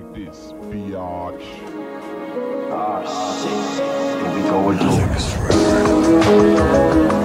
like this, B.R.C. Here we go again.